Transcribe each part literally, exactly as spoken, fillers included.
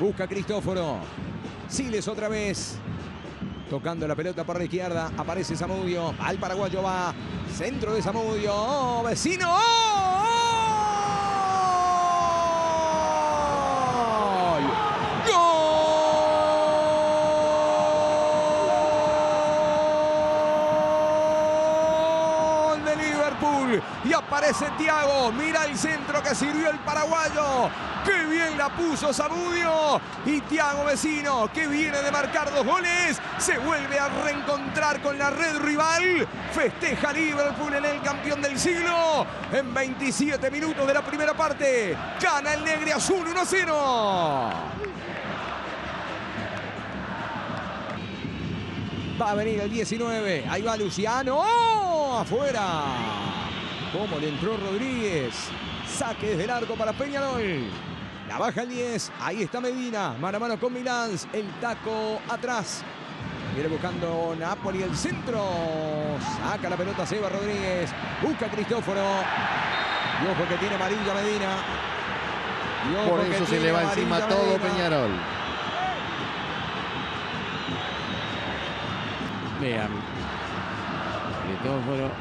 Busca Cristóforo. Siles otra vez. Tocando la pelota por la izquierda. Aparece Samudio. Al paraguayo va. Centro de Samudio. ¡Oh, Vecino! ¡Oh! ¡Gol! ¡Gol de Liverpool! Y aparece Thiago. Mira el centro que sirvió el paraguayo. ¡Qué bien la puso Samudio! Y Thiago Vecino, que viene de marcar dos goles, se vuelve a reencontrar con la red rival. Festeja Liverpool en el campeón del siglo. En veintisiete minutos de la primera parte, gana el Negro Azul uno a cero. Va a venir el diecinueve. Ahí va Luciano. ¡Oh! ¡Afuera! Como le entró Rodríguez. Saque desde el arco para Peñarol. La baja el diez. Ahí está Medina. Mano a mano con Milán. El taco atrás. Viene buscando Nápoli el centro. Saca la pelota Seba Rodríguez. Busca Cristóforo. Y ojo que tiene amarilla Medina. Por eso se le va encima todo Peñarol. Vean. Cristóforo.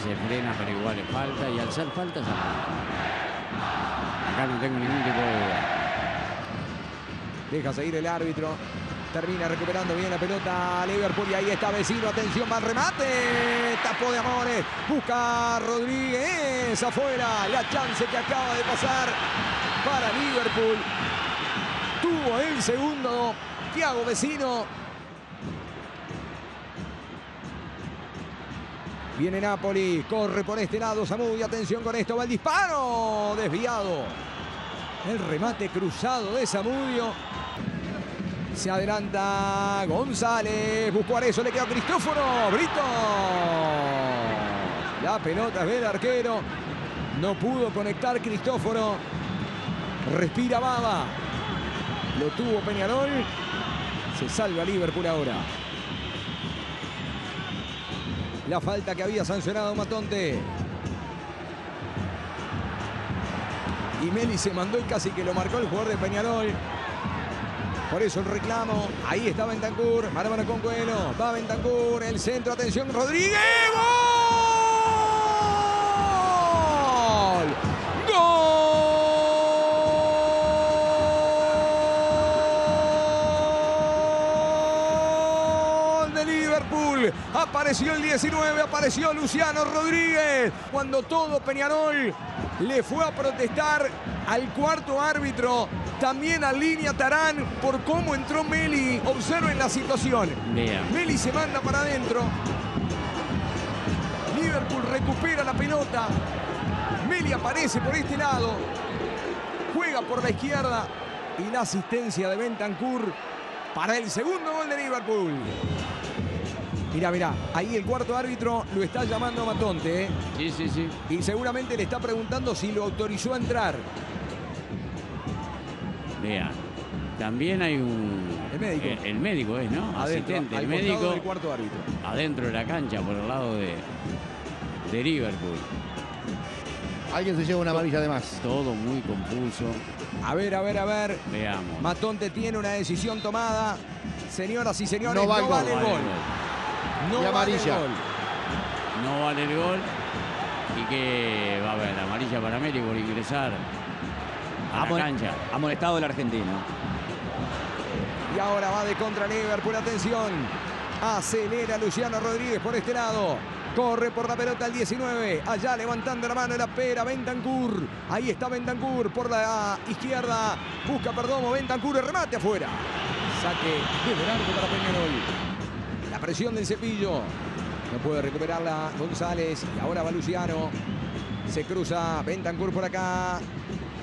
Se frena, pero igual es falta. Y al ser falta, es falta. Acá no tengo ningún tipo de duda. Deja seguir el árbitro. Termina recuperando bien la pelota Liverpool. Y ahí está Vecino. Atención, mal remate. Tapó de Amores. Busca Rodríguez. Afuera. La chance que acaba de pasar para Liverpool. Tuvo el segundo Thiago Vecino. Viene Nápoli. Corre por este lado Samudio. Atención con esto. Va el disparo. Desviado. El remate cruzado de Samudio. Se adelanta González, buscó a eso, le quedó Cristóforo Brito. La pelota del arquero, no pudo conectar Cristóforo. Respira Baba, lo tuvo Peñarol, se salva Liverpool ahora. La falta que había sancionado Matonte. Y Meli se mandó y casi que lo marcó el jugador de Peñarol. Por eso el reclamo. Ahí está Bentancur. Mano a mano con Güeno. Va Bentancur. El centro. Atención. Rodríguez. ¡Gol! ¡Gol! De Liverpool. Apareció el diecinueve. Apareció Luciano Rodríguez. Cuando todo Peñarol le fue a protestar al cuarto árbitro. También alinea Tarán por cómo entró Meli. Observen la situación. Yeah. Meli se manda para adentro. Liverpool recupera la pelota. Meli aparece por este lado. Juega por la izquierda. Y la asistencia de Bentancur para el segundo gol de Liverpool. Mirá, mirá. Ahí el cuarto árbitro lo está llamando a Matonte. ¿eh? Sí, sí, sí. Y seguramente le está preguntando si lo autorizó a entrar. Vean, también hay un... El médico. El, el médico es, ¿no? Adentro, asistente. El médico del cuarto árbitro. Adentro de la cancha, por el lado de, de Liverpool. Alguien se lleva una amarilla de más. Todo muy confuso. A ver, a ver, a ver. Veamos. Matonte tiene una decisión tomada. Señoras y señores, no, va no vale el gol. No vale el gol. No vale el gol. No vale el gol. Y que va a haber amarilla para Meli por ingresar. Ha molestado el argentino. Y ahora va de contra Liverpool. Atención. Acelera Luciano Rodríguez por este lado. Corre por la pelota el diecinueve. Allá levantando la mano la pera. Bentancur. Ahí está Bentancur por la izquierda. Busca Perdomo. Bentancur. Remate afuera. Saque de Bernardo para Peñarol. La presión del cepillo. No puede recuperarla González. Y ahora va Luciano. Se cruza Bentancur por acá.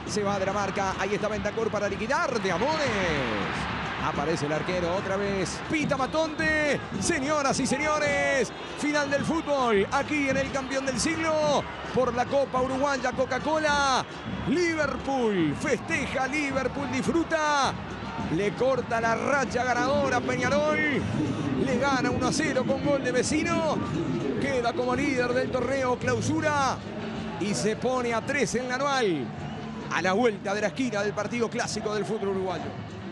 Se va de la marca. Ahí está Bentancur para liquidar de Amores. Aparece el arquero otra vez. Pita Matonte. Señoras y señores. Final del fútbol. Aquí en el campeón del siglo. Por la Copa Uruguaya Coca-Cola. Liverpool. Festeja Liverpool. Disfruta. Le corta la racha ganadora Peñarol. Le gana uno a cero con gol de Vecino. Queda como líder del torneo clausura. Y se pone a tres en la anual. a la vuelta de la esquina del partido clásico del fútbol uruguayo.